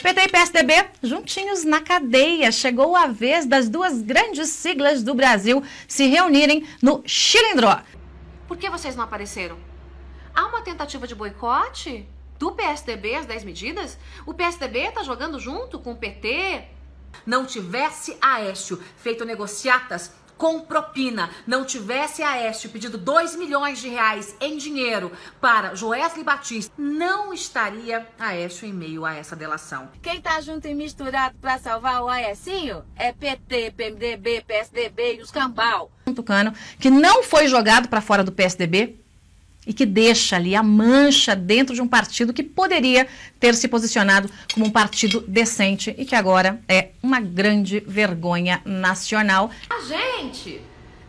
PT e PSDB juntinhos na cadeia. Chegou a vez das duas grandes siglas do Brasil se reunirem no Chilindró. Por que vocês não apareceram? Há uma tentativa de boicote do PSDB às 10 medidas? O PSDB está jogando junto com o PT? Não tivesse Aécio feito negociatas com propina, não tivesse Aécio pedido 2 milhões de reais em dinheiro para Joesley Batista, não estaria Aécio em meio a essa delação. Quem tá junto e misturado para salvar o Aécio é PT, PMDB, PSDB e os cambal. Um tucano que não foi jogado para fora do PSDB e que deixa ali a mancha dentro de um partido que poderia ter se posicionado como um partido decente e que agora é uma grande vergonha nacional. A gente,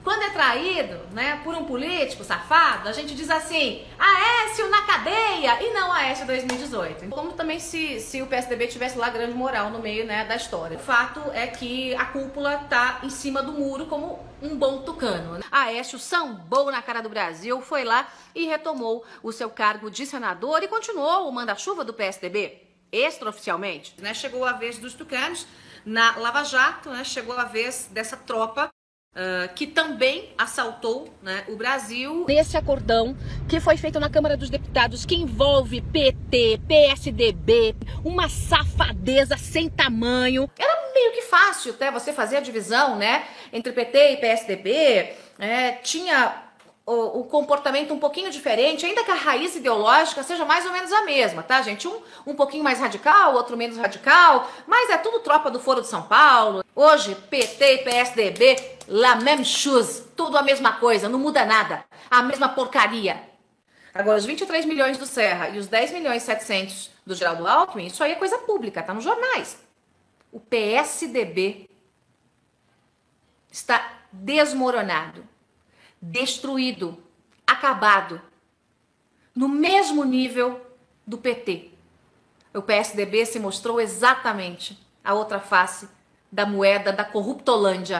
quando é traído, né, por um político safado, a gente diz assim, Aécio na cadeia e não Aécio 2018. Como também se o PSDB tivesse lá grande moral no meio, né, da história. O fato é que a cúpula tá em cima do muro como um bom tucano. Aécio sambou na cara do Brasil, foi lá e retomou o seu cargo de senador e continuou o manda-chuva do PSDB, extraoficialmente. Né? Chegou a vez dos tucanos na Lava Jato, né? Chegou a vez dessa tropa que também assaltou, né, o Brasil. Nesse acordão que foi feito na Câmara dos Deputados, que envolve PT, PSDB, uma safadeza sem tamanho. Era meio que fácil até você fazer a divisão, né, entre PT e PSDB, tinha o comportamento um pouquinho diferente, ainda que a raiz ideológica seja mais ou menos a mesma, tá, gente? Um pouquinho mais radical, outro menos radical, mas é tudo tropa do Foro de São Paulo. Hoje, PT e PSDB, la même chose, tudo a mesma coisa, não muda nada, a mesma porcaria. Agora, os 23 milhões do Serra e os 10 milhões e 700 do Geraldo Alckmin, isso aí é coisa pública, tá nos jornais. O PSDB está desmoronado, destruído, acabado, no mesmo nível do PT. O PSDB se mostrou exatamente a outra face da moeda da corruptolândia.